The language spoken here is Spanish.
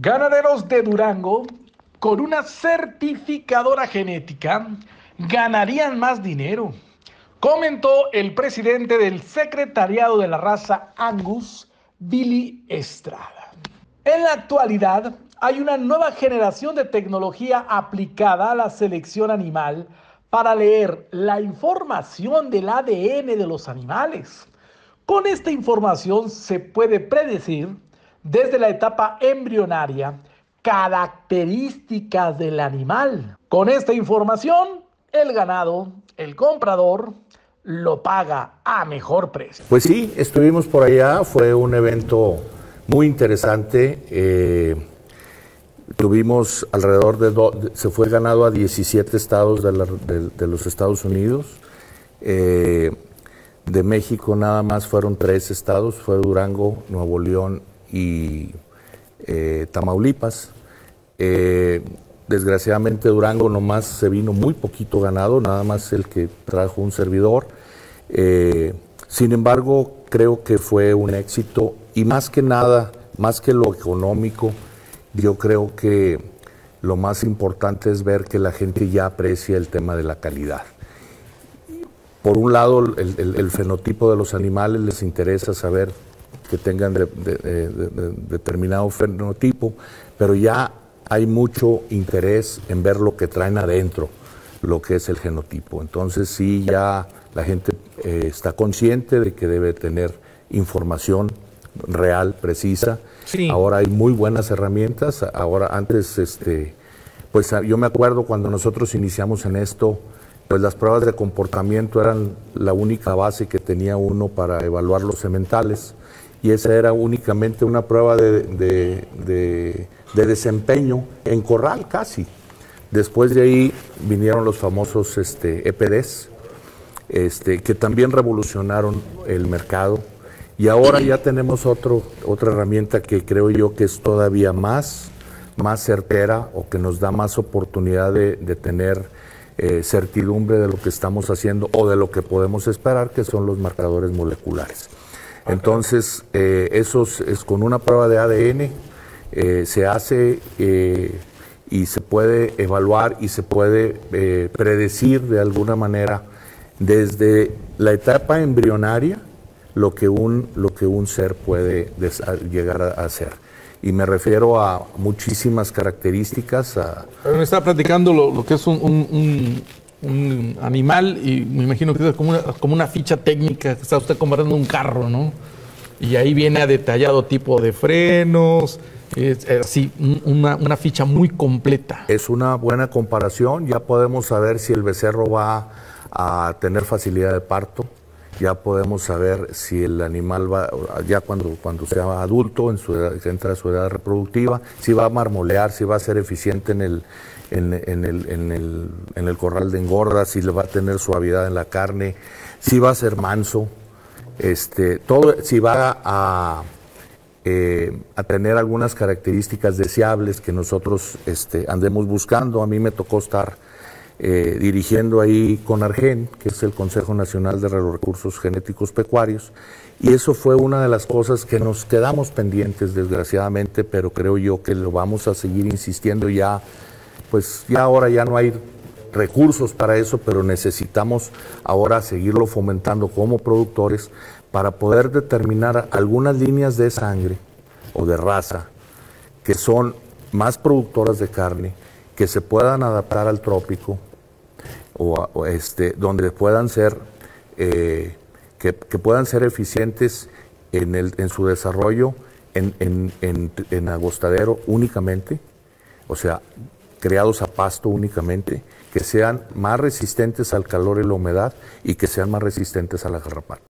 Ganaderos de Durango, con una certificadora genética, ganarían más dinero, comentó el presidente del Secretariado de la Raza Angus, Billy Estrada. En la actualidad, hay una nueva generación de tecnología aplicada a la selección animal para leer la información del ADN de los animales. Con esta información se puede predecir desde la etapa embrionaria, características del animal. Con esta información, el ganado, el comprador, lo paga a mejor precio. Pues sí, estuvimos por allá, fue un evento muy interesante. Tuvimos alrededor de... Se fue ganado a 17 estados de los Estados Unidos. De México nada más fueron 3 estados, fue Durango, Nuevo León y Tamaulipas. Desgraciadamente Durango nomás se vino muy poquito ganado, nada más el que trajo un servidor. Sin embargo, creo que fue un éxito y más que nada, más que lo económico, yo creo que lo más importante es ver que la gente ya aprecia el tema de la calidad. Por un lado, el fenotipo de los animales les interesa saber que tengan determinado fenotipo, pero ya hay mucho interés en ver lo que traen adentro, lo que es el genotipo. Entonces sí, ya la gente está consciente de que debe tener información real, precisa. Sí. Ahora hay muy buenas herramientas. Ahora antes, pues yo me acuerdo cuando nosotros iniciamos en esto, pues las pruebas de comportamiento eran la única base que tenía uno para evaluar los sementales. Y esa era únicamente una prueba de desempeño en corral casi. Después de ahí vinieron los famosos EPDs, que también revolucionaron el mercado. Y ahora ya tenemos otra herramienta que creo yo que es todavía más certera o que nos da más oportunidad de tener certidumbre de lo que estamos haciendo o de lo que podemos esperar, que son los marcadores moleculares. Entonces, eso es con una prueba de ADN, se hace y se puede evaluar y se puede predecir de alguna manera desde la etapa embrionaria lo que un ser puede llegar a ser. Y me refiero a muchísimas características. Me estaba platicando lo que es un animal y me imagino que es como una ficha técnica, que está usted comparando un carro, ¿no? Y ahí viene a detallado tipo de frenos, así una ficha muy completa. Es una buena comparación, ya podemos saber si el becerro va a tener facilidad de parto, ya podemos saber si el animal va, ya cuando sea adulto, entra a su edad reproductiva, si va a marmolear, si va a ser eficiente en el corral de engorda, si le va a tener suavidad en la carne, si va a ser manso, todo, si va a tener algunas características deseables que nosotros andemos buscando. A mí me tocó estar dirigiendo ahí con ARGEN, que es el Consejo Nacional de los Recursos Genéticos Pecuarios, y eso fue una de las cosas que nos quedamos pendientes desgraciadamente, pero creo yo que lo vamos a seguir insistiendo ya. Pues ya ahora ya no hay recursos para eso, pero necesitamos ahora seguirlo fomentando como productores para poder determinar algunas líneas de sangre o de raza que son más productoras de carne, que se puedan adaptar al trópico o donde puedan ser que puedan ser eficientes en su desarrollo en agostadero únicamente, o sea, criados a pasto únicamente, que sean más resistentes al calor y la humedad y que sean más resistentes a la garrapata.